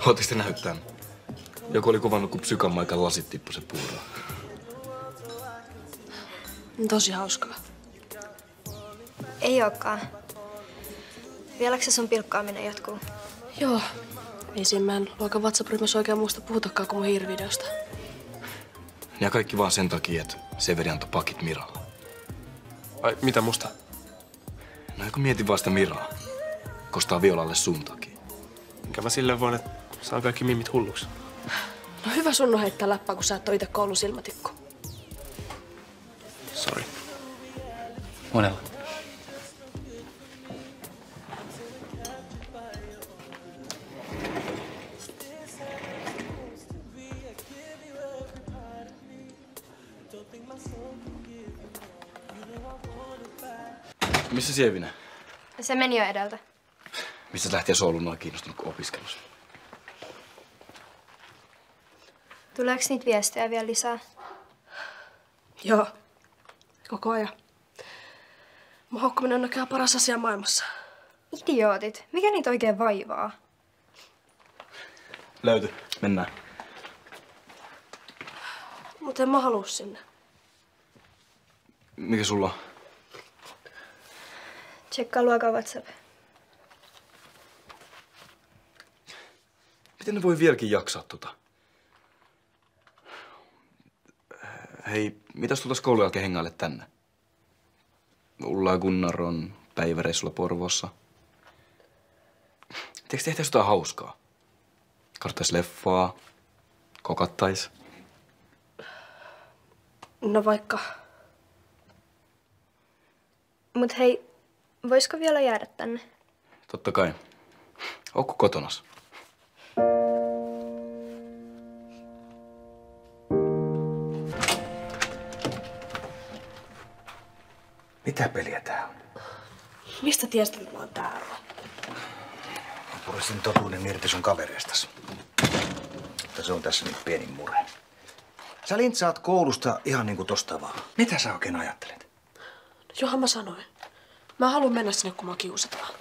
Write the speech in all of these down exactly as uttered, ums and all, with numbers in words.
Haluatteko te näyttää? Joku oli kuvannut, kun psykan maikan lasit tippui se puuroon. Tosi hauskaa. Ei ookaan. Vieläkö se sun pilkkaaminen jatkuu? Joo. Viisimmän luokan WhatsApp-ryhmässä oikein muusta puhutakaan kuin mun hiirivideosta. Ja kaikki vaan sen takia, että Severi antoi pakit Miralle. Ai, mitä musta? No eikö mieti vaan sitä Miraa. Kostaa Violalle sun takia. Minkä mä silleen voin, että saan kaikki mimmit hulluksi. No hyvä sun on heittää läppää, kun sä et oo ite koulun silmatikku. Sori. Monella. Missä Sievina? Se meni jo edeltä. Mistä lähtien soulun kiinnostunut kuin opiskelussa? Tuleeko niitä viestejä vielä lisää? Joo. Koko ajan. Mohaukkuminen on näköjään paras asia maailmassa. Idiootit. Mikä niitä oikein vaivaa? Löyty. Mennään. Mut en mä haluu sinne. Mikä sulla on? Tsekkaa luokaa WhatsApp. Miten ne voi vieläkin jaksaa tota? Hei, mitäs tultais koulun jälkeen hengaille tänne? Ulla ja Gunnar on päiväreissulla Porvoossa. Tiedätkö tehtäis jotain hauskaa? Kartais leffaa, kokattais. No vaikka. Mut hei, voisiko vielä jäädä tänne? Totta kai. Ootko kotonas? Mitä peliä tää on? Mistä tiesit, että mä oon täällä? Mä purisin totuuden irti sun kavereistas. Mutta se on tässä nyt pienin mure. Sä lintsaat koulusta ihan niinku tosta vaan. Mitä sä oikein ajattelet? No johan mä sanoin. Mä haluan mennä sinne, kun mä kiusataan.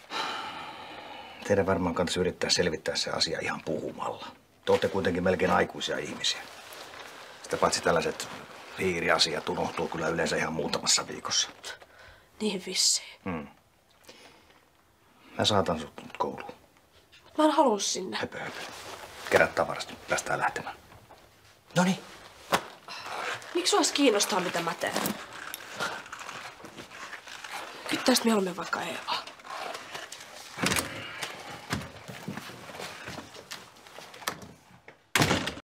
Teidän varmaan kannattaisi yrittää selvittää se asia ihan puhumalla. Te ootte kuitenkin melkein aikuisia ihmisiä. Sitä paitsi tällaiset piiriasiat unohtuu kyllä yleensä ihan muutamassa viikossa. Niin vissiin. Hmm. Mä saatan sut nyt kouluun. Mä en halua sinne. Höpö, höpö. Kerää tavarasta, päästään lähtemään. Noniin. Miksi sua kiinnostaa, mitä mä teen? Kyttäisit mieluummin vaikka Eeva.